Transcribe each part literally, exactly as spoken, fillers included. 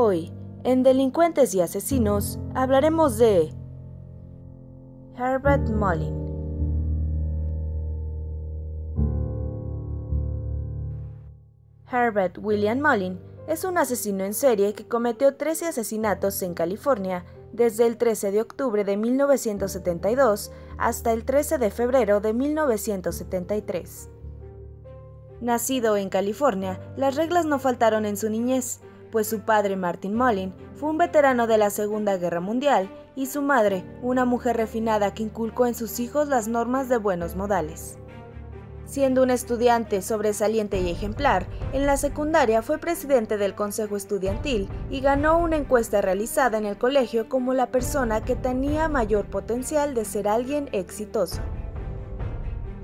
Hoy, en Delincuentes y Asesinos, hablaremos de Herbert Mullin. Herbert William Mullin es un asesino en serie que cometió trece asesinatos en California desde el trece de octubre de mil novecientos setenta y dos hasta el trece de febrero de mil novecientos setenta y tres. Nacido en California, las reglas no faltaron en su niñez, pues su padre Martin Mullin fue un veterano de la Segunda Guerra Mundial y su madre, una mujer refinada que inculcó en sus hijos las normas de buenos modales. Siendo un estudiante sobresaliente y ejemplar, en la secundaria fue presidente del consejo estudiantil y ganó una encuesta realizada en el colegio como la persona que tenía mayor potencial de ser alguien exitoso.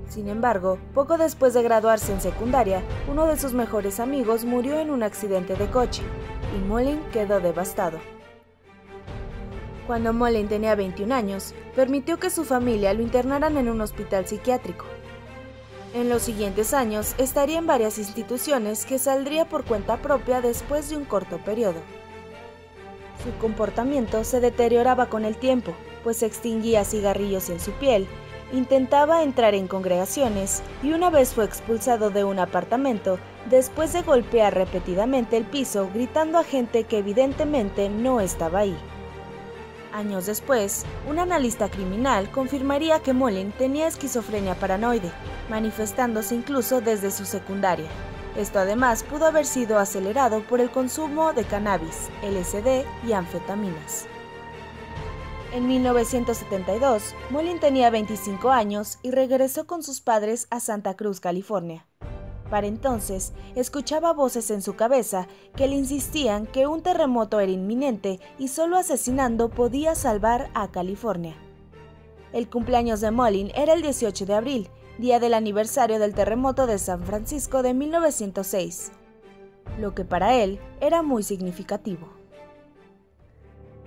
Sin embargo, poco después de graduarse en secundaria, uno de sus mejores amigos murió en un accidente de coche, y Mullin quedó devastado. Cuando Mullin tenía veintiún años, permitió que su familia lo internaran en un hospital psiquiátrico. En los siguientes años estaría en varias instituciones que saldría por cuenta propia después de un corto periodo. Su comportamiento se deterioraba con el tiempo, pues extinguía cigarrillos en su piel, intentaba entrar en congregaciones y una vez fue expulsado de un apartamento después de golpear repetidamente el piso gritando a gente que evidentemente no estaba ahí. Años después, un analista criminal confirmaría que Mullin tenía esquizofrenia paranoide, manifestándose incluso desde su secundaria. Esto además pudo haber sido acelerado por el consumo de cannabis, L S D y anfetaminas. En mil novecientos setenta y dos, Mullin tenía veinticinco años y regresó con sus padres a Santa Cruz, California. Para entonces, escuchaba voces en su cabeza que le insistían que un terremoto era inminente y solo asesinando podía salvar a California. El cumpleaños de Mullin era el dieciocho de abril, día del aniversario del terremoto de San Francisco de mil novecientos seis, lo que para él era muy significativo.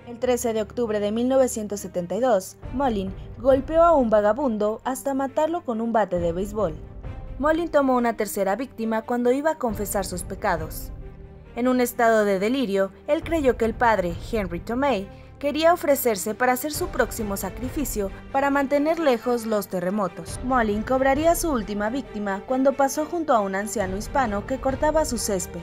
El trece de octubre de mil novecientos setenta y dos, Mullin golpeó a un vagabundo hasta matarlo con un bate de béisbol. Mullin tomó una tercera víctima cuando iba a confesar sus pecados. En un estado de delirio, él creyó que el padre, Henry Tomei, quería ofrecerse para hacer su próximo sacrificio para mantener lejos los terremotos. Mullin cobraría a su última víctima cuando pasó junto a un anciano hispano que cortaba su césped.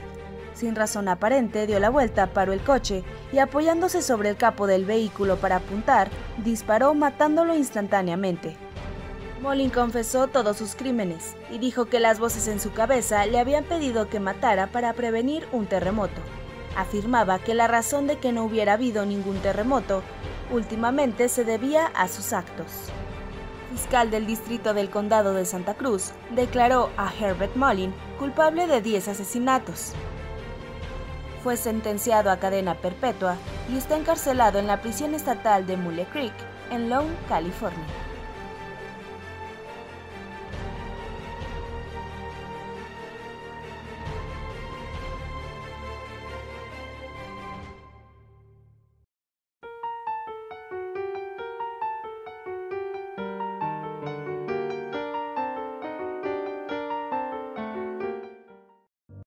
Sin razón aparente, dio la vuelta, paró el coche y apoyándose sobre el capó del vehículo para apuntar, disparó matándolo instantáneamente. Mullin confesó todos sus crímenes y dijo que las voces en su cabeza le habían pedido que matara para prevenir un terremoto. Afirmaba que la razón de que no hubiera habido ningún terremoto últimamente se debía a sus actos. El fiscal del distrito del condado de Santa Cruz declaró a Herbert Mullin culpable de diez asesinatos. Fue sentenciado a cadena perpetua y está encarcelado en la prisión estatal de Mule Creek, en Lone, California.